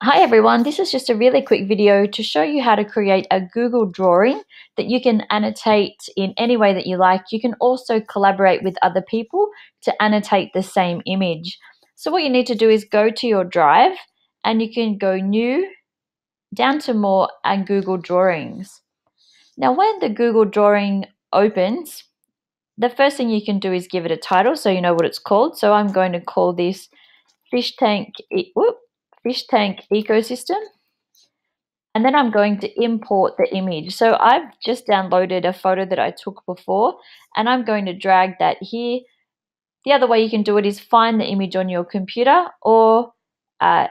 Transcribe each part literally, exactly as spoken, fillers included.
Hi everyone, this is just a really quick video to show you how to create a Google Drawing that you can annotate in any way that you like. You can also collaborate with other people to annotate the same image. So what you need to do is go to your Drive and you can go New, down to More and Google Drawings. Now when the Google Drawing opens, the first thing you can do is give it a title so you know what it's called. So I'm going to call this Fish Tank, e whoop. Fish tank ecosystem, and then I'm going to import the image. So I've just downloaded a photo that I took before and I'm going to drag that here. The other way you can do it is find the image on your computer or uh,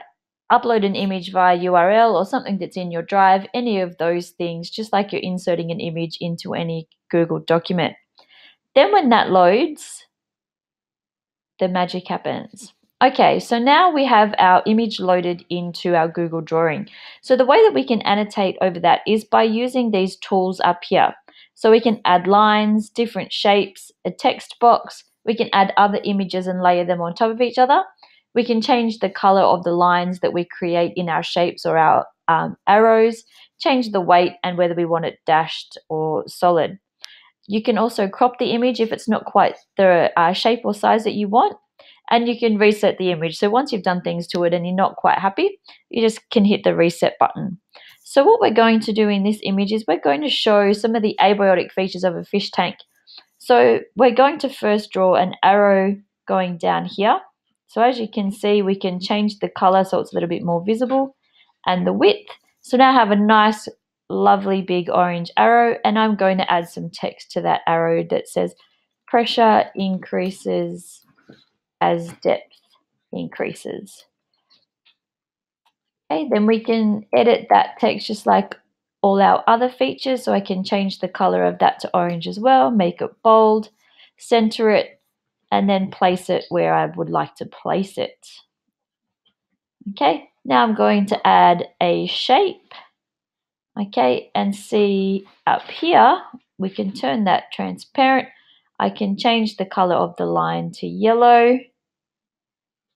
upload an image via U R L or something that's in your Drive, any of those things, just like you're inserting an image into any Google document. Then when that loads, the magic happens. Okay, so now we have our image loaded into our Google Drawing. So the way that we can annotate over that is by using these tools up here. So we can add lines, different shapes, a text box. We can add other images and layer them on top of each other. We can change the color of the lines that we create in our shapes or our um, arrows, change the weight and whether we want it dashed or solid. You can also crop the image if it's not quite the uh, shape or size that you want. And you can reset the image. So once you've done things to it and you're not quite happy, you just can hit the reset button. So what we're going to do in this image is we're going to show some of the abiotic features of a fish tank. So we're going to first draw an arrow going down here. So as you can see, we can change the color so it's a little bit more visible and the width. So now I have a nice, lovely big orange arrow, and I'm going to add some text to that arrow that says pressure increases as depth increases. Okay, then we can edit that text just like all our other features. So I can change the color of that to orange as well, make it bold, center it, and then place it where I would like to place it. Okay, now I'm going to add a shape. Okay, and see up here, we can turn that transparent. I can change the color of the line to yellow,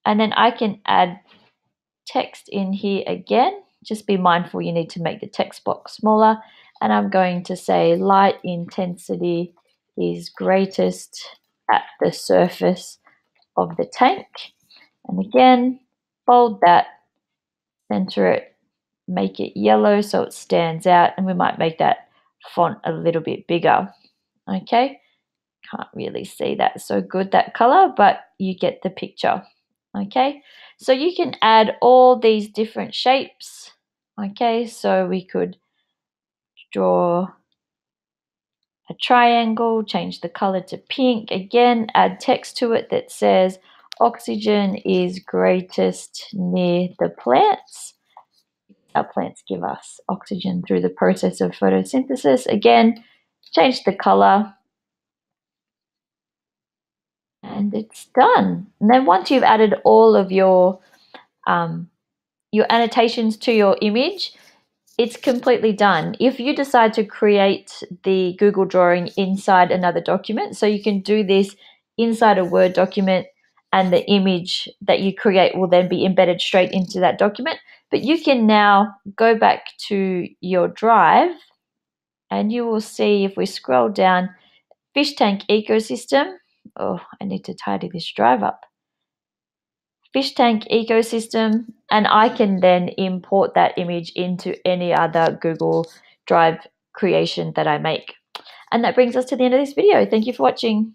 and then I can add text in here again. Just be mindful you need to make the text box smaller, and I'm going to say light intensity is greatest at the surface of the tank. And again, bold that, center it, make it yellow so it stands out, and we might make that font a little bit bigger. Okay. Can't really see that so good, that color, but you get the picture. Okay, so you can add all these different shapes. Okay, so we could draw a triangle, change the color to pink, again add text to it that says oxygen is greatest near the plants. Our plants give us oxygen through the process of photosynthesis. Again, change the color. And it's done. And then once you've added all of your um, your annotations to your image, it's completely done. If you decide to create the Google Drawing inside another document, so you can do this inside a Word document, and the image that you create will then be embedded straight into that document. But you can now go back to your Drive, and you will see, if we scroll down, Fish Tank Ecosystem. Oh, I need to tidy this Drive up. Fish tank ecosystem, and I can then import that image into any other Google Drive creation that I make. And that brings us to the end of this video. Thank you for watching.